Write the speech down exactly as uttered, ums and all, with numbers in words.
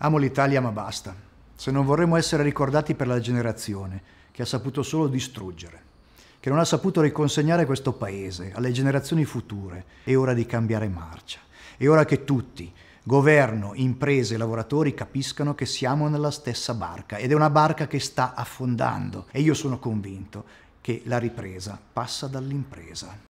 Amo l'Italia ma basta, se non vorremmo essere ricordati per la generazione che ha saputo solo distruggere, che non ha saputo riconsegnare questo paese alle generazioni future. È ora di cambiare marcia, è ora che tutti, governo, imprese, lavoratori, capiscano che siamo nella stessa barca ed è una barca che sta affondando e io sono convinto che la ripresa passa dall'impresa.